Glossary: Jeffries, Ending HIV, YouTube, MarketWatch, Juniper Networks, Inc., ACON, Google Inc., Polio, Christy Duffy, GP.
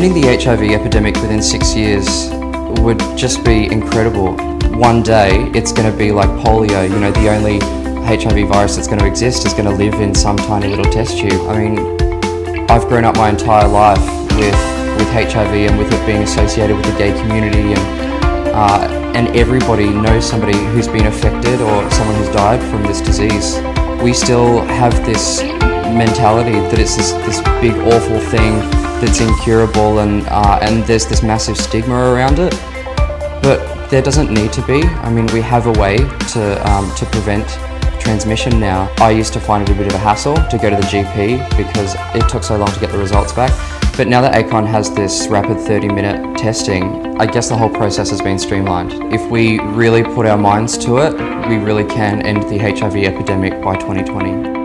Ending the HIV epidemic within 6 years would just be incredible. One day it's going to be like polio, you know, the only HIV virus that's going to exist is going to live in some tiny little test tube. I mean, I've grown up my entire life with HIV and with it being associated with the gay community, and everybody knows somebody who's been affected or someone who's died from this disease. We still have this mentality that it's this big awful thing that's incurable, and there's this massive stigma around it. But there doesn't need to be. I mean, we have a way to prevent transmission now. I used to find it a bit of a hassle to go to the GP because it took so long to get the results back. But now that ACON has this rapid 30-minute testing, I guess the whole process has been streamlined. If we really put our minds to it, we really can end the HIV epidemic by 2020.